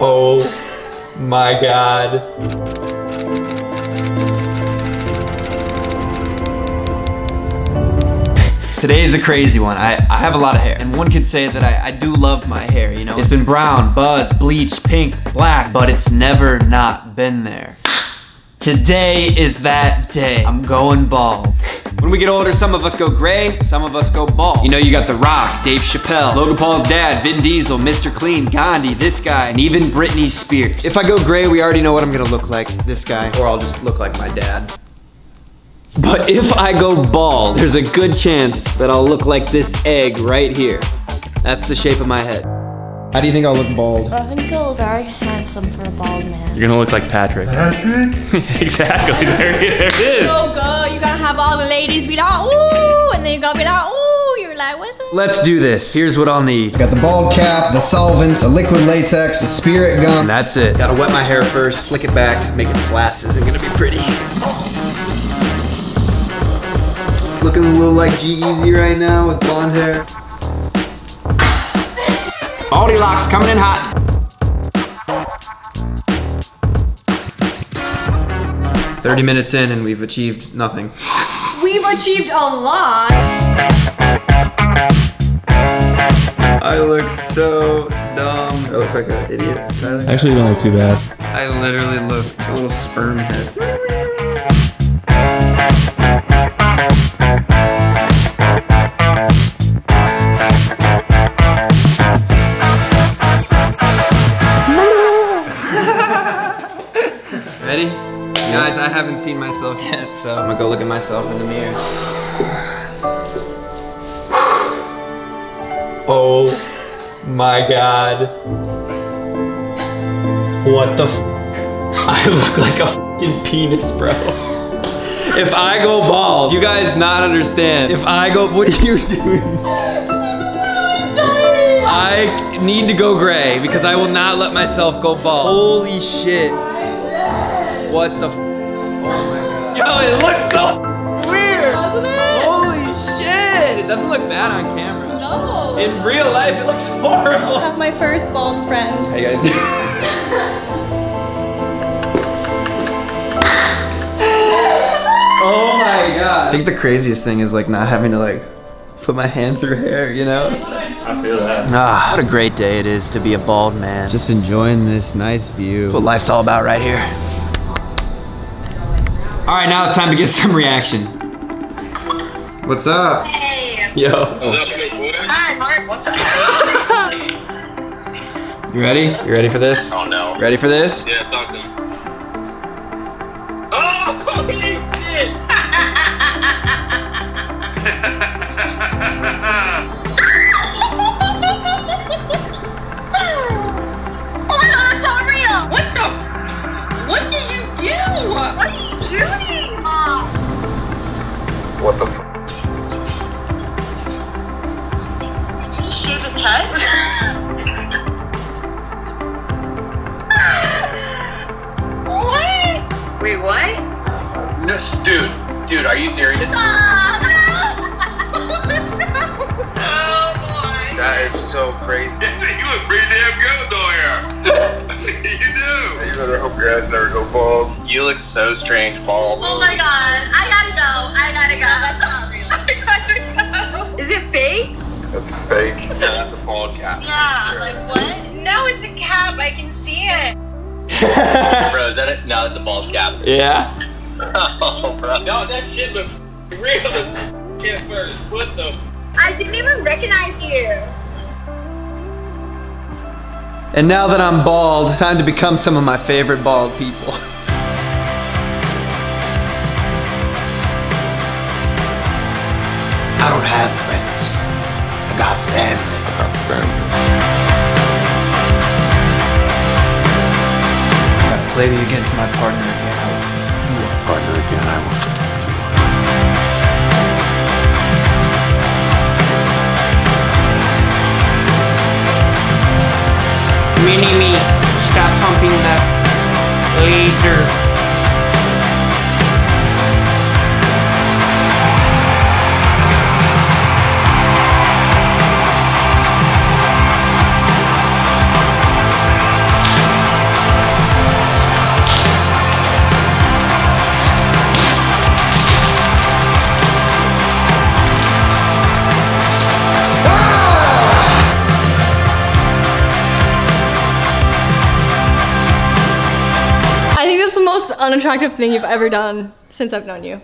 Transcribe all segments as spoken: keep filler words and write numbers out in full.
Oh my God. Today is a crazy one. I, I have a lot of hair. And one could say that I, I do love my hair, you know? It's been brown, buzz, bleached, pink, black, but it's never not been there. Today is that day. I'm going bald. When we get older, some of us go gray, some of us go bald. You know, you got The Rock, Dave Chappelle, Logan Paul's dad, Vin Diesel, Mister Clean, Gandhi, this guy, and even Britney Spears. If I go gray, we already know what I'm gonna look like, this guy, or I'll just look like my dad. But if I go bald, there's a good chance that I'll look like this egg right here. That's the shape of my head. How do you think I'll look bald? I think I'll look very handsome for a bald man. You're gonna look like Patrick. Patrick? Exactly, there, there it is. Oh God, you gotta have all the ladies be like, ooh, and then you gotta be like, ooh, you're like, what's it? Let's do this. Here's what I'll need. Got the bald cap, the solvent, the liquid latex, the spirit gum. And that's it. Gotta wet my hair first, slick it back, make it flat. This isn't gonna be pretty. Looking a little like G-Eazy right now with blonde hair. Baldy locks coming in hot. thirty minutes in and we've achieved nothing. We've achieved a lot. I look so dumb. I look like an idiot. Actually, you don't look too bad. I literally look like a little sperm head. Ready? Guys, I haven't seen myself yet, so I'm gonna go look at myself in the mirror. Oh my God. What the f? I look like a f***ing penis, bro. If I go bald, you guys not understand. If I go, what are you doing? I need to go gray because I will not let myself go bald. Holy shit. What the f? Oh my God. Yo, it looks so weird. Doesn't it? Holy shit. It doesn't look bad on camera. No. In real life, it looks horrible. I have my first bald friend. How you guys doing? Oh my God. I think the craziest thing is like not having to like put my hand through hair, you know? I feel that. Ah, what a great day it is to be a bald man. Just enjoying this nice view. What life's all about right here. All right, now it's time to get some reactions. What's up? Hey. Yo. What's up, big boy? Hi, Mark. What the hell? You ready? You ready for this? Oh, no. Ready for this? Yeah, talk to him. Oh, holy shit! What the f? Did he shave his head? What? Wait, what? No, dude, dude, are you serious? Oh, no. Oh boy. That is so crazy. You look pretty damn good though here. You do. You better hope your ass never go bald. You look so strange bald. Oh my God, I gotta go. I gotta go. That's not real. I gotta go. Is it fake? That's fake. That's the bald cap. Yeah. Sure. Like what? No, it's a cap. I can see it. Bro, is that it? No, it's a bald cap. Yeah. Oh, bro. No, that shit looks real as f***ing first. What the f***? I didn't even recognize you. And now that I'm bald, time to become some of my favorite bald people. I don't have friends. I got family. I got family. If I play you against my partner again, I will f*** you up. Partner again, I will f*** you up. Mini me, stop pumping that laser. unattractive thing you've ever done since I've known you.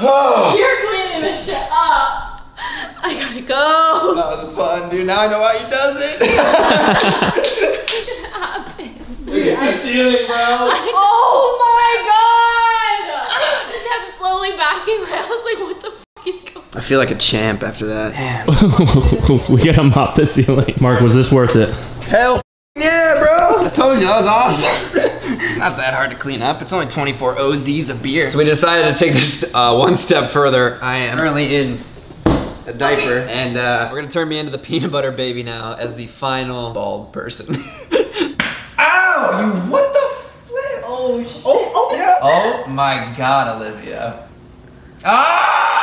Oh. You're cleaning this shit up. I gotta go. That was fun, dude. Now I know why he does it. It happened. Look at the ceiling, bro. I, oh my god! I just kept slowly backing away. I was like, what the fuck is going on? I feel like a champ after that. Damn. We gotta mop the ceiling. Mark, was this worth it? Hell yeah, bro. I told you, that was awesome. Not that hard to clean up. It's only twenty-four O Zs of beer. So we decided to take this uh, one step further. I am currently in a diaper, okay. and uh, we're gonna turn me into the peanut butter baby now as the final bald person. Ow! You what the flip? Oh shit! Oh, oh, yeah. Oh my god, Olivia! Ah!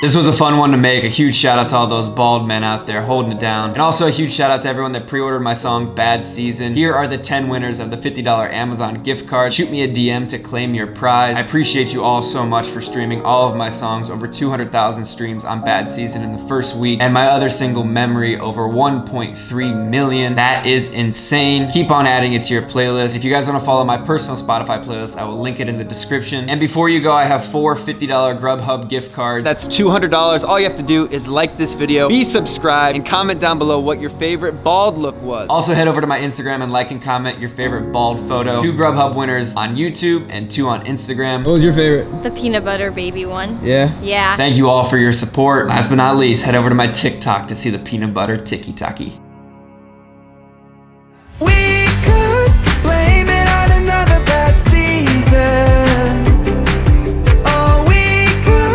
This was a fun one to make. A huge shout out to all those bald men out there holding it down. And also a huge shout out to everyone that pre-ordered my song, Bad Season. Here are the ten winners of the fifty dollar Amazon gift card. Shoot me a D M to claim your prize. I appreciate you all so much for streaming all of my songs, over two hundred thousand streams on Bad Season in the first week. And my other single, Memory, over one point three million. That is insane. Keep on adding it to your playlist. If you guys wanna follow my personal Spotify playlist, I will link it in the description. And before you go, I have four fifty dollar Grubhub gift cards. That's two two hundred dollars. All you have to do is like this video, be subscribed, and comment down below what your favorite bald look was. Also head over to my Instagram and like and comment your favorite bald photo. Two Grubhub winners on YouTube and two on Instagram. What was your favorite? The peanut butter baby one. Yeah? Yeah. Thank you all for your support. Last but not least, head over to my TikTok to see the peanut butter tiki-taki.